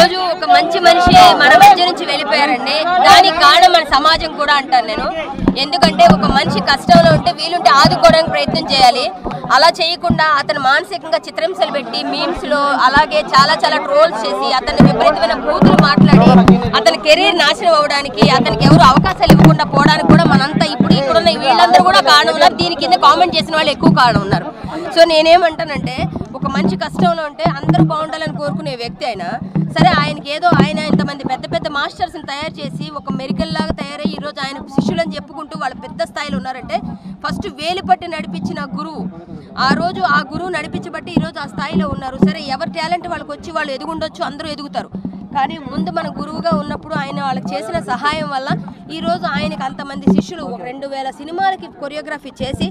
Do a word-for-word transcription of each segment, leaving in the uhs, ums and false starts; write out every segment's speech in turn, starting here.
रोजू मंच मनि मन मध्य नीचे वेल्लिपोयारंडि दानिकि कारणं मन समाजं कूडा अंटानु नेनु एंदुकंटे ओक मनिषि कष्टंलो उंटे वीलुंटे आदुकोवडानिकि प्रयत्नं चेयाली అలా చేయకుండా అతను మానసికంగా చిత్రహింసలు పెట్టి మీమ్స్ లో అలాగే చాలా చాలా ట్రోల్స్ చేసి అతన్ని విపరీతమైన బూతులు మాట్లాడి అతని కెరీర్ నాశనం అవడానికి అతనికి ఎవరు అవకాశాలు ఇవ్వకుండా పోవడానికి కూడా మనంతా ఇప్పుడు ఇక్కడ ఉన్న వీళ్ళందరూ కూడా కారణం. దీని కింద కామెంట్ చేసిన వాళ్ళు ఎక్కువ కారణం ఉన్నారు. సో నేనేమంటానంటే ఒక మంచి కష్టంలో ఉంటే అందరూ బాగుండాలని కోరుకునే వ్యక్తి అయినా సరే ఆయనకి ఏదో ఆయన ఇంతమంది పెద్ద పెద్ద మాస్టర్స్ని తయారు చేసి ఒక మెరికల్ లాగా తయారై ఈరోజు ఆయన శిష్యులని చెప్పుకుంటూ వాళ్ళు పెద్ద స్థాయిలో ఉన్నారంటే ఫస్ట్ వేలు పట్టి నడిపించిన గురువు ఆ రోజు ఆ గురువు నడిపించబట్టి ఈరోజు ఆ స్థాయిలో ఉన్నారు. సరే ఎవరి టాలెంట్ వాళ్ళకి వచ్చి వాళ్ళు ఎదుగుండొచ్చు, అందరూ ఎదుగుతారు. కానీ ముందు మన గురువుగా ఉన్నప్పుడు ఆయన వాళ్ళకి చేసిన సహాయం వల్ల ఈరోజు ఆయనకు అంతమంది శిష్యులు రెండు వేల సినిమాలకి కొరియోగ్రఫీ చేసి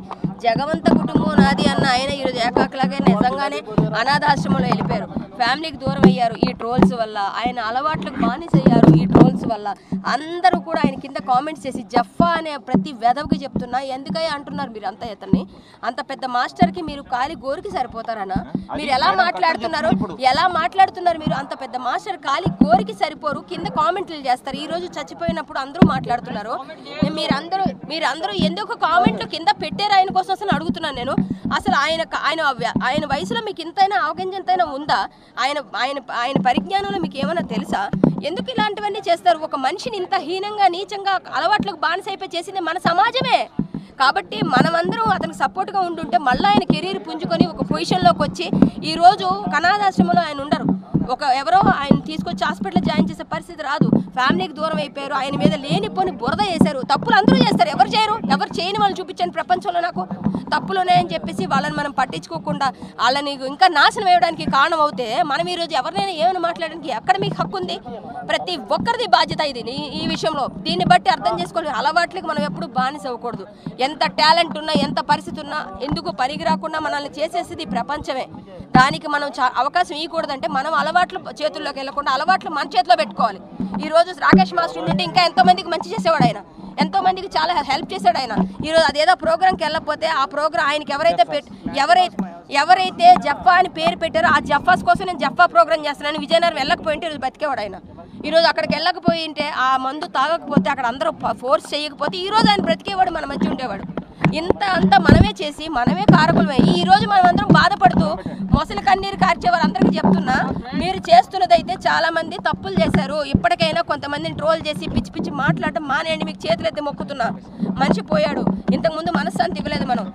జగవంత కుటుంబం నాది అన్న ఆయన ఈరోజు ఏకాకలాగే నిజంగానే అనాథాశ్రమంలో వెళ్ళిపోయారు. ఫ్యామిలీకి దూరం అయ్యారు ఈ ట్రోల్స్ వల్ల, ఆయన అలవాట్లకు బానిసయ్యారు ఈ ట్రోల్స్ వల్ల. అందరూ కూడా ఆయన కింద కామెంట్స్ చేసి జఫ్ఫా అనే ప్రతి వెధవకి చెప్తున్నా ఎందుకయ్యా అంటున్నారు మీరు అంతా ఇతన్ని. అంత పెద్ద మాస్టర్కి మీరు కాలి గోరికి సరిపోతారనా? మీరు ఎలా మాట్లాడుతున్నారు ఎలా మాట్లాడుతున్నారు మీరు అంత పెద్ద మాస్టర్ కాలి గోరికి సరిపోరు, కింద కామెంట్లు చేస్తారు. ఈరోజు చచ్చిపోయినప్పుడు అందరూ మాట్లాడుతున్నారు. మీరందరూ మీరందరూ ఎందుకు కామెంట్లు కింద పెట్టారు ఆయన కోసం అసలు అడుగుతున్నాను నేను. అసలు ఆయన ఆయన ఆయన వయసులో మీకు ఇంతైనా అవగాహన ఎంతైనా ఉందా? ఆయన ఆయన ఆయన పరిజ్ఞానంలో మీకు ఏమైనా తెలుసా? ఎందుకు ఇలాంటివన్నీ చేస్తారు? ఒక మనిషిని ఇంత హీనంగా నీచంగా అలవాట్లకు బానిసైపోయి చేసింది మన సమాజమే. కాబట్టి మనమందరూ అతనికి సపోర్ట్గా ఉంటుంటే మళ్ళీ ఆయన కెరీర్ పుంజుకొని ఒక పొజిషన్లోకి వచ్చి ఈరోజు అనాథాశ్రమంలో ఆయన ఉండరు. ఒక ఎవరో ఆయన తీసుకొచ్చి హాస్పిటల్ జాయిన్ చేసే పరిస్థితి రాదు. ఫ్యామిలీకి దూరం అయిపోయారు. ఆయన మీద లేనిపోని బురద వేశారు. తప్పులు అందరూ చేస్తారు, ఎవరు చేయరు? ఎవరు చేయని వాళ్ళు చూపించండి ప్రపంచంలో నాకు. తప్పులు ఉన్నాయని చెప్పేసి వాళ్ళని మనం పట్టించుకోకుండా వాళ్ళని ఇంకా నాశనం వేయడానికి కారణం అవుతే మనం ఈరోజు ఎవరినైనా ఏమైనా మాట్లాడడానికి ఎక్కడ మీకు హక్కు ఉంది? ప్రతి ఒక్కరిది బాధ్యత ఇది. ఈ విషయంలో దీన్ని బట్టి అర్థం చేసుకోవాలి అలవాట్లకి మనం ఎప్పుడు బానిస అవ్వకూడదు. ఎంత టాలెంట్ ఉన్నా ఎంత పరిస్థితి ఉన్నా ఎందుకు పరిగిరాకుండా మనల్ని చేసేసేది ప్రపంచమే. దానికి మనం అవకాశం ఇవ్వకూడదంటే మనం అలవాట్లు చేతుల్లోకి వెళ్ళకుండా అలవాట్లు మన చేతిలో పెట్టుకోవాలి. ఈరోజు రాకేష్ మాస్టర్ ఉంటే ఇంకా ఎంతోమందికి మంచి చేసేవాడు ఆయన, ఎంతోమందికి చాలా హెల్ప్ చేశాడు ఆయన. ఈరోజు అదేదో ప్రోగ్రామ్కి వెళ్ళకపోతే ఆ ప్రోగ్రాం ఆయనకి ఎవరైతే పెట్ ఎవరైతే ఎవరైతే జఫ్ఫా అని పేరు పెట్టారో ఆ జఫ్ఫాస్ కోసం నేను జఫ్ఫా ప్రోగ్రామ్ చేస్తున్నాను విజయనగరం వెళ్ళకపోయింటే ఈరోజు బతికేవాడు ఆయన. ఈరోజు అక్కడికి వెళ్ళకపోయి ఉంటే ఆ మందు తాగకపోతే అక్కడ అందరూ ఫోర్స్ చేయకపోతే ఈరోజు ఆయన బ్రతికేవాడు, మన మంచి ఉండేవాడు. ఇంత అంతా మనమే చేసి మనమే కారకులమయ్యి ఈరోజు మనం అందరం బాధపడుతూ మొసలి కన్నీరు కార్చే వాళ్ళందరికీ చెప్తున్నా మీరు చేస్తున్నదైతే చాలామంది తప్పులు చేశారు. ఇప్పటికైనా కొంతమందిని ట్రోల్ చేసి పిచ్చి పిచ్చి మాట్లాడటం మానేయండి. మీకు చేతులైతే మొక్కుతున్నా. మనిషి పోయాడు, ఇంతకుముందు మనశ్శాంతి ఇవ్వలేదు మనం.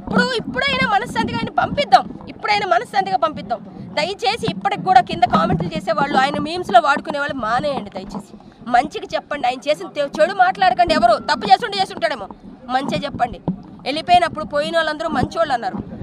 ఇప్పుడు ఇప్పుడైనా మనశ్శాంతిగా ఆయన పంపిద్దాం, ఇప్పుడైనా మనశ్శాంతిగా పంపిద్దాం. దయచేసి ఇప్పటికి కూడా కింద కామెంట్లు చేసేవాళ్ళు ఆయన మీమ్స్లో వాడుకునే వాళ్ళు మానేయండి. దయచేసి మంచిగా చెప్పండి, ఆయన చేసిన చెడు మాట్లాడకండి. ఎవరు తప్పు చేస్తుంటే చేస్తుంటాడేమో, మంచిగా చెప్పండి. వెళ్ళిపోయినప్పుడు పోయిన వాళ్ళందరూ మంచి వాళ్ళు అన్నారు.